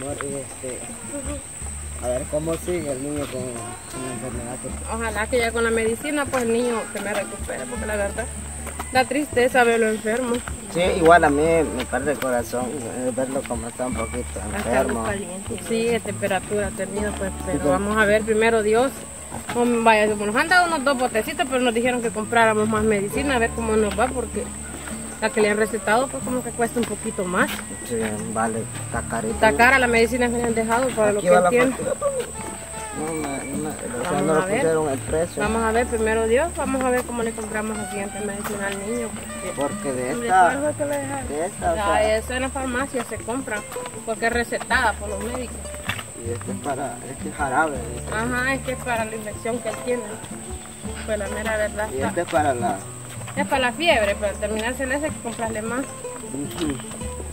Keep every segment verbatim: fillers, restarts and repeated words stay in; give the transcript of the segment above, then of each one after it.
morirse. Uh-huh. A ver cómo sigue el niño con, con la enfermedad. Ojalá que ya con la medicina pues el niño se me recupere, porque la verdad da tristeza verlo enfermo. Sí, igual a mí me parte el corazón verlo como está un poquito enfermo. Sí, es temperatura termina pues, pero vamos a ver primero Dios. Vaya, nos han dado unos dos botecitos, pero nos dijeron que compráramos más medicina, a ver cómo nos va, porque la que le han recetado pues como que cuesta un poquito más. Sí, vale, está carita. Está cara la medicina que le han dejado para aquí lo que entiendo. No, no, no, no, no pusieron el precio. Vamos a ver, primero Dios, vamos a ver cómo le compramos la siguiente medicina al niño. Porque, porque de esta, que le de esta o sea, sea, eso en la farmacia se compra, porque es recetada por los médicos. Y este es para, este es jarabe. Este. Ajá, es que es para la infección que él tiene. Pues la mera verdad está. Y este es para la... Es para la fiebre, para terminarse el ese que comprarle más. Uh-huh.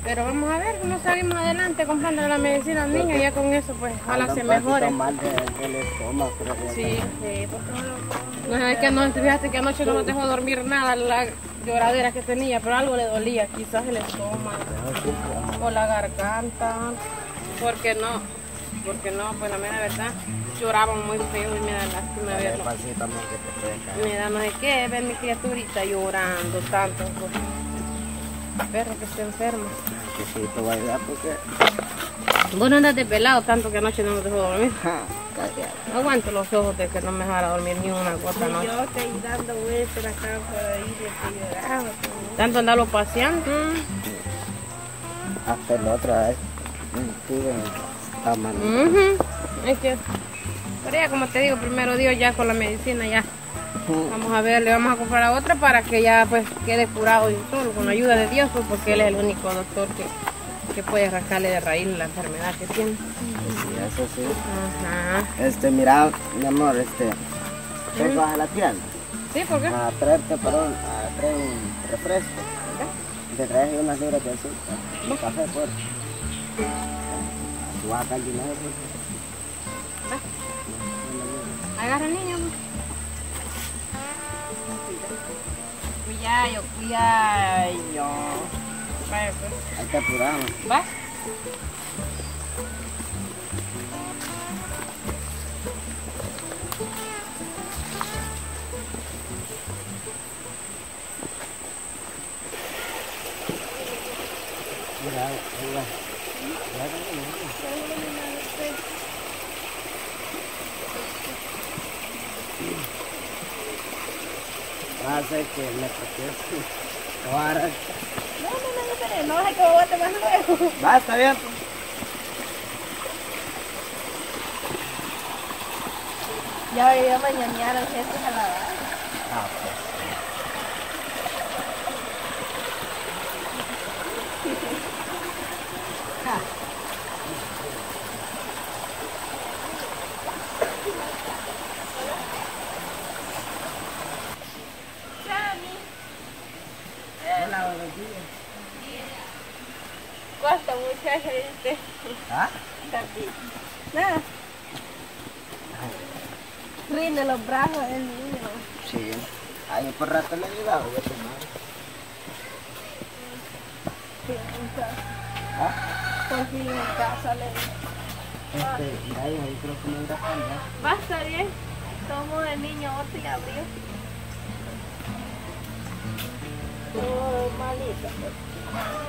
Pero vamos a ver, no salimos adelante comprando la medicina al niño, ya con eso pues ojalá se mejore. Mal de, de, de estómago, sí, sí, porque no es que anoche, fíjate que anoche no nos dejó dormir nada la lloradera que tenía, pero algo le dolía, quizás el estómago o la garganta, porque no, porque no, pues la mera verdad lloraban muy feo y me da lástima verlo. Me da no sé qué, ver mi criaturita llorando tanto. Perro que está enfermo. Que sí, te va a ayudar porque... Vos no andas desvelado tanto que anoche no me dejó dormir. No aguanto los ojos de que no me dejara dormir ni una gota anoche. Yo estoy dando vueltas acá por ahí de que lloraba. Tanto andarlo paseando. Hasta la otra vez. Está mal. Es que... Pero ya como te digo, primero Dios ya con la medicina ya. Vamos a ver, le vamos a comprar a otra para que ya pues quede curado y solo, con la ayuda de Dios, pues, porque él es el único doctor que, que puede rascarle de raíz la enfermedad que tiene. Sí, eso sí. Ajá. Este, mira, mi amor, este, ¿te vas a la tienda? Sí, ¿por qué? A traerte, perdón, a traer un refresco. ¿Qué? Te traes unas libras de azúcar, un café fuerte. ¿Tú vas a sacar dinero? ¿Ah? Agarra al niño. Cuidayo, cuidayo. Vaya, pues. Ahí está apurado. ¿Vas? Mira, ahí va. Mira, va a ser que me toque ahora. No, no, no, no, no, es que voy a tomar luego. Va, está bien. Ya voy a mañanear al jefe a la barra. Ah, pues. Ah. Cuesta muchacha, ¿viste? ¿Ah? También. Nada. Rinde los brazos del niño. Sí. Ahí por rato le he ayudado. Sí, en casa. ¿Ah? Por fin en casa le he... Este, ahí, ahí creo que me irá a andar. Basta bien. Tomo el niño, otro y abrió. Oh, malita.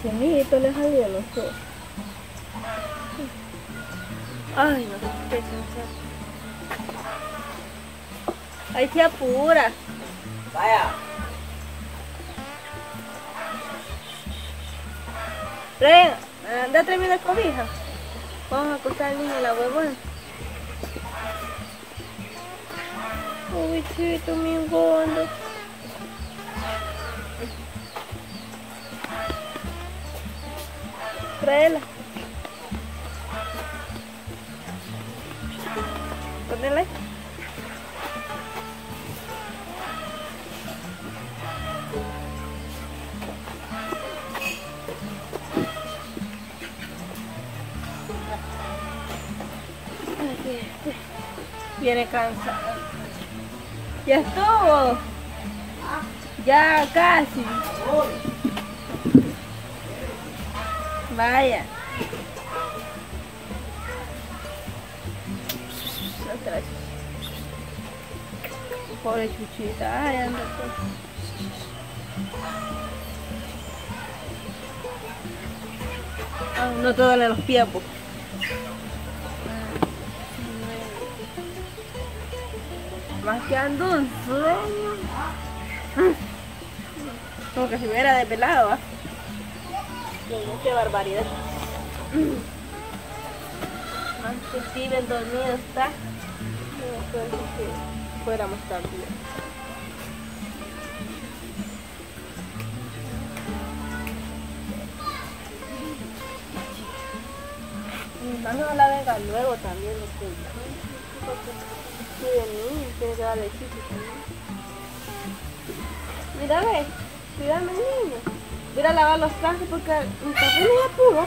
Si a mi hijito le salía los ojos. Ay, no, qué cansado. Ay, se apura. Vaya. Venga, anda a traerme la cobija. Vamos a acostar al niño en la huevona. Uy, chito, mi gordo. Traela. Ponela ahí. Viene cansado. Ya estuvo. Ya casi. Vaya. Atrás. Pobre chuchita. Ay, anda todo. No te duelen los pies, pues. Más que ando un sueño. Como que si me hubiera depelado, ¿eh? Qué barbaridad. Antes sí, bien dormido está. Como si fuéramos también. No, no la venga luego también, lo que quiere niño, quiere que darle chico también. Mira, ve, cuídame niño. Mira a lavar los trajes porque mi papá no ya pudo.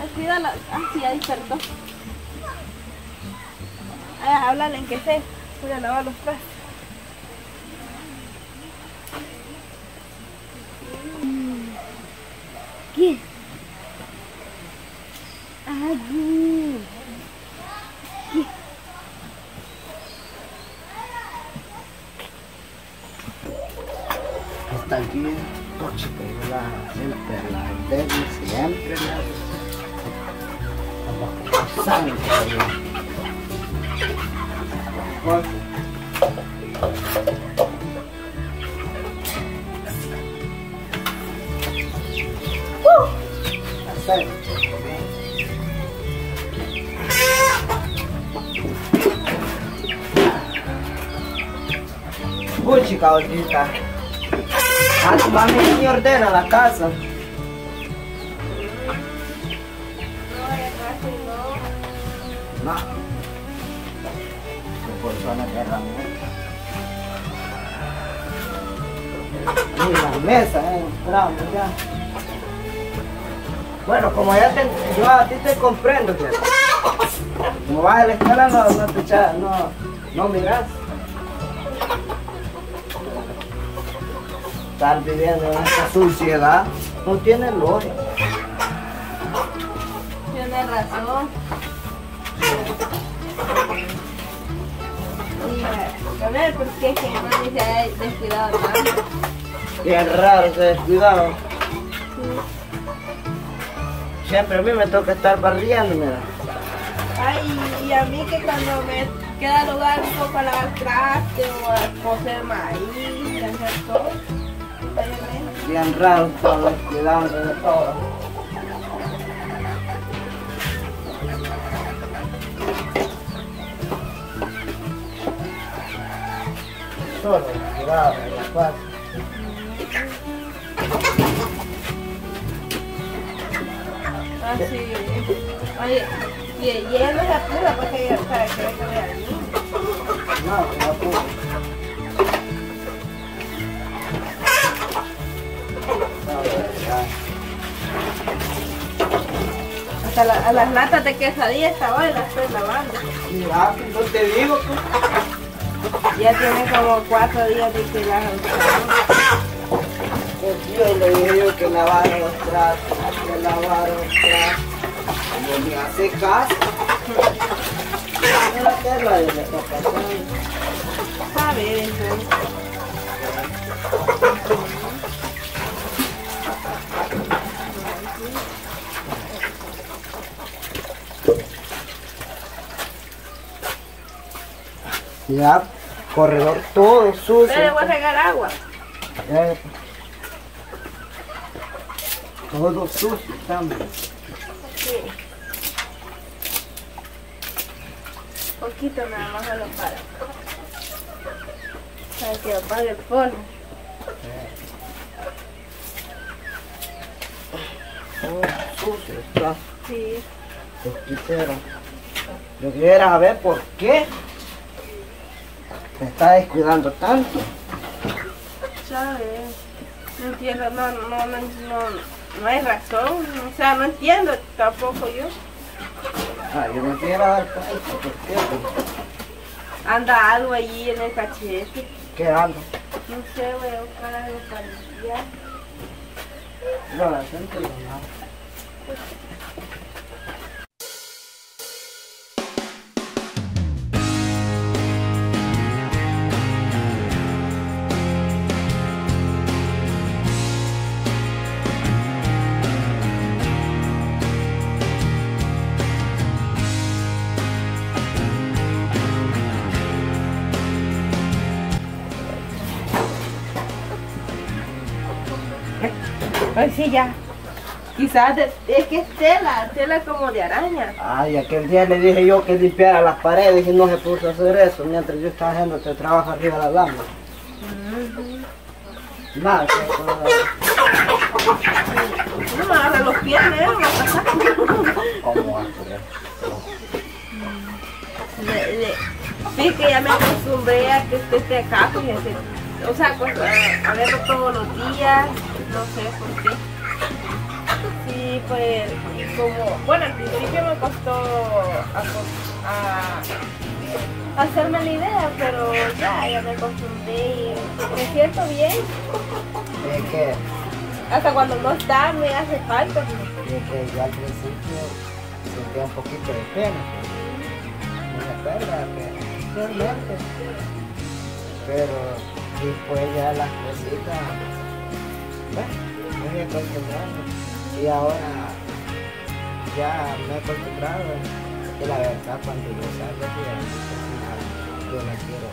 Ay, cuídala. Ah, sí, ya despertó. Ay, háblale en que sé. Voy a lavar los trajes. ¿Qué? Allí. ¿Qué? Hasta aquí el coche que la siempre la antena, siempre la sangre. Puchi, Claudita. A tu mami ni ordena la casa. No, la casa no. No. Qué persona de herramienta. Ni la mesa, eh. Bravo, ya. Bueno, como ya te, yo a ti te comprendo, pero como vas a la escuela no, no te echas, no, no miras. Estar viviendo en esta suciedad no tiene lógica. Tienes razón. Mira, a ver, ¿por qué es que nadie se ha descuidado tanto? Qué raro, se descuidaron. Sí. Siempre a mí me toca estar barriendo, mira. Ay, y a mí que cuando me queda lugar un poco a lavar traste o a coser maíz, a hacer todo. Bien raro todo, cuidándose de todo. Todo cuidado en la casa. Ah, sí. Oye, y el hielo es apura para que para que vea bien. No, no apura. Hasta la, a las latas de quesadilla esta hoy las estoy lavando. Mira, no te digo que... Ya tiene como cuatro días de que las usamos. Pues yo le digo que lavaron los tratos, que lavaron los tratos. Como me hace caso. No la quiero a él, le toca a él. Ya, corredor todo sucio. Pero le voy a regar agua. Eh, todo sucio también. Sí. Poquito nada más a lo para. Para que apague el polvo. Eh. Todo sucio está. Sí. Poquitero. Yo quisiera saber por qué. Te está descuidando tanto. ¿Sabes? No entiendo, no, no, no, no, no hay razón. O sea, no entiendo tampoco yo. Ah, yo no quiero dar cuenta, ¿por qué? Anda algo allí en el cachete. ¿Qué anda? No sé, voy a buscar algo para limpiar. Voilà, ça me fait mal. Ay, sí, ya. Quizás de, es que es tela, tela como de araña. Ay, aquel día le dije yo que limpiara las paredes y no se puso a hacer eso mientras yo estaba haciendo este trabajo arriba de la lama. Uh-huh. Nada, que... No me agarra los pies, ¿eh? ¿Cómo vas a hacer eso? Sí, que ya me acostumbré a que usted esté acá, pues, ese, o sea, pues, a, a verlo todos los días. No sé por qué. Sí, pues, como, bueno, al principio me costó a, a, a hacerme la idea, pero ya, ya me acostumbré y me siento bien. Es que hasta cuando no está me hace falta. Es que yo al principio sentía un poquito de pena. Una pena, que realmente. Pero después ya las cositas. Me he acostumbrado y ahora ya me he acostumbrado que la verdad cuando yo salgo de la yo la quiero mucho.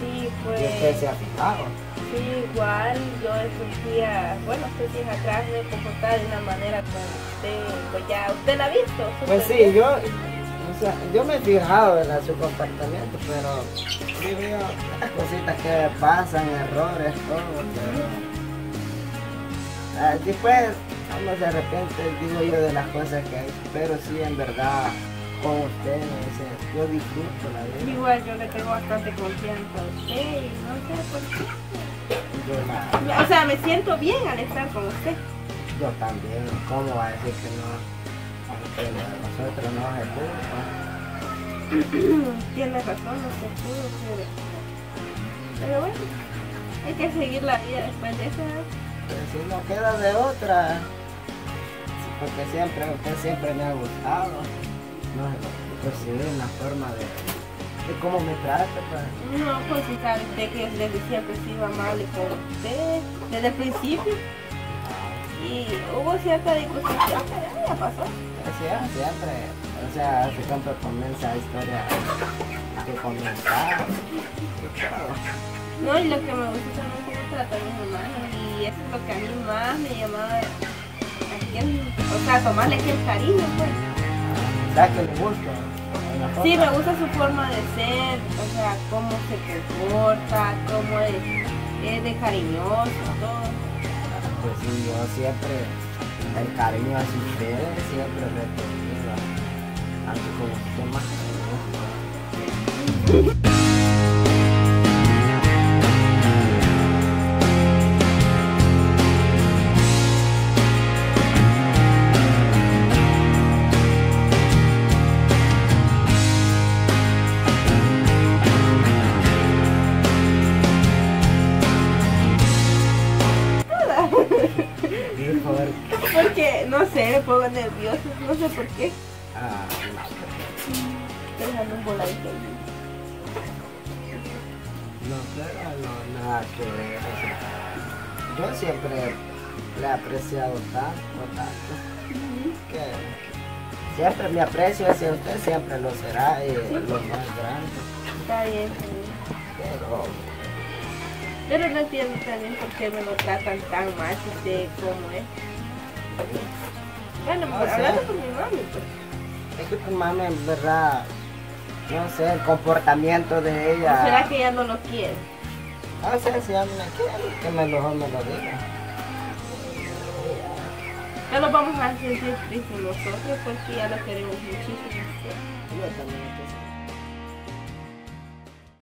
Sí, pues... ¿Y usted se ha fijado? Sí, igual, yo esos días, bueno, estos días atrás me he comportado de una manera como usted, pues ya, ¿usted la ha visto? Pues sí, bien. Yo, o sea, yo me he fijado en su comportamiento, pero yo veo las cositas que pasan, errores, todo, pero... Uh, después, como de repente digo yo de las cosas que hay, pero sí, en verdad... con usted, o sea, yo disfruto la vida. Igual yo le tengo bastante confianza a usted y no sé por qué. Yo la... O sea, me siento bien al estar con usted. Yo también, ¿cómo va a decir que no? Aunque nosotros no se pudo. Tiene razón, no se pudo, pero... pero bueno, hay que seguir la vida después de eso. Pero si no queda de otra, porque siempre, usted siempre me ha gustado. No, recibir una forma de, de cómo me trata. Pues. No, pues si sabe usted que desde siempre he sido amable con usted, desde el principio. Y hubo cierta discusión, pero ya pasó. Sí, siempre, o sea, hace tanto comienza la historia que comenzaba. No, y lo que me gusta también es cómo trata a mis hermanos, y eso es lo que a mí más me llamaba, o sea, tomarle que el cariño, pues. Que le gusta. Sí, me gusta su forma de ser, o sea, cómo se comporta, cómo es, es de cariñoso, todo. Pues sí, yo siempre, el cariño hacia ustedes siempre retenido, aunque como usted más cariñoso. Sí. Porque, no sé, me pongo nervioso, no sé por qué. Ah, no. Dejando un voladito. No, claro, no, nada que ver. Yo siempre le he apreciado tanto, tanto, uh-huh. que siempre me aprecio hacia usted, siempre lo será, y ¿sí? Lo más grande. Está bien, sí. Pero... pero no entiendo también por qué me lo tratan tan mal, si sé cómo es. Bueno, pues, o sea, hablando con mi mami, pues. Es que tu mami, en verdad, no sé, el comportamiento de ella... ¿O será que ella no lo quiere? O sea, si ella no lo quiere, que mejor me lo diga. Ya lo vamos a sentir triste nosotros porque ya lo queremos muchísimo. Yo también.